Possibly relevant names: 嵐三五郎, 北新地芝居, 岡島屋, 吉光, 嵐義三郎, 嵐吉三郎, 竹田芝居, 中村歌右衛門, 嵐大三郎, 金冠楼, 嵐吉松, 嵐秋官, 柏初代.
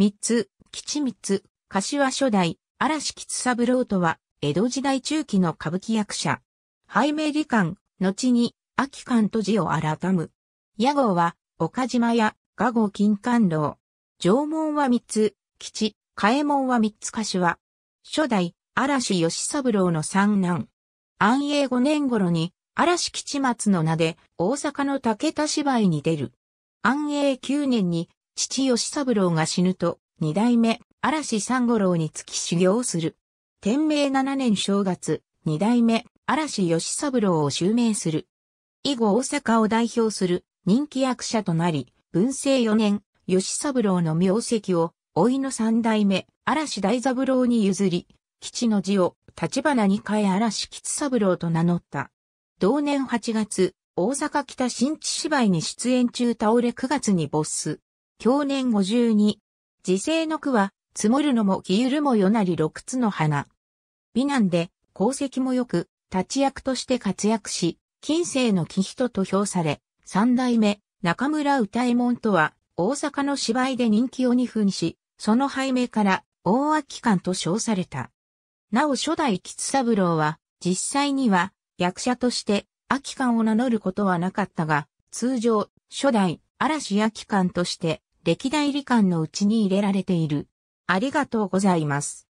三つ、吉光、柏初代、嵐吉三郎とは、江戸時代中期の歌舞伎役者。俳名利官、後に、秋官と字を改む。屋号は、岡島屋、雅号金冠楼。上門は三つ、吉、替門は三つ柏。初代、嵐義三郎の三男。安永5年頃に、嵐吉松の名で、大阪の竹田芝居に出る。安永9年に、父義三郎が死ぬと、二代目、嵐三五郎につき修行する。天明7年正月、二代目、嵐義三郎を襲名する。以後大阪を代表する人気役者となり、文政4年、義三郎の名跡を、甥の三代目、嵐大三郎に譲り、吉の字を、立花に変え嵐吉三郎と名乗った。同年8月、大阪北新地芝居に出演中倒れ9月に没す。享年52。時世の句は、積もるのも消ゆるもよなり六つの花。美男で、功績も良く、立役として活躍し、近世の貴人と評され、三代目、中村歌右衛門とは、大阪の芝居で人気を二分し、その俳名から、大秋官と称された。なお初代吉三郎は、実際には、役者として、秋官を名乗ることはなかったが、通常、初代、嵐秋官として、歴代利官のうちに入れられている。ありがとうございます。